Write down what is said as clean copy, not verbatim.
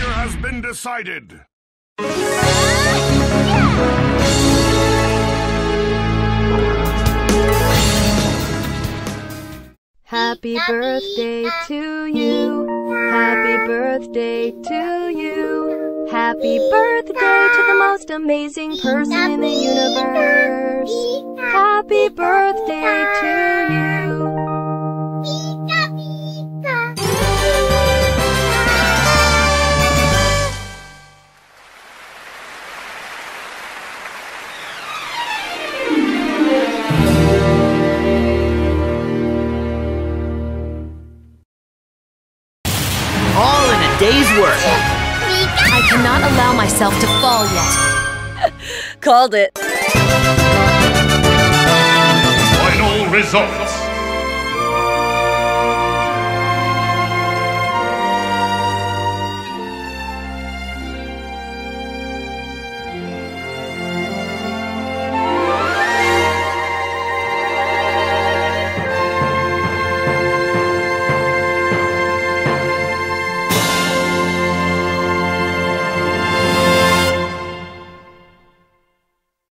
Wager has been decided. Happy birthday to you. Happy birthday to you. Happy birthday to the most amazing person in the universe. Happy birthday to you. Day's work. I cannot allow myself to fall yet. Called it. Final result.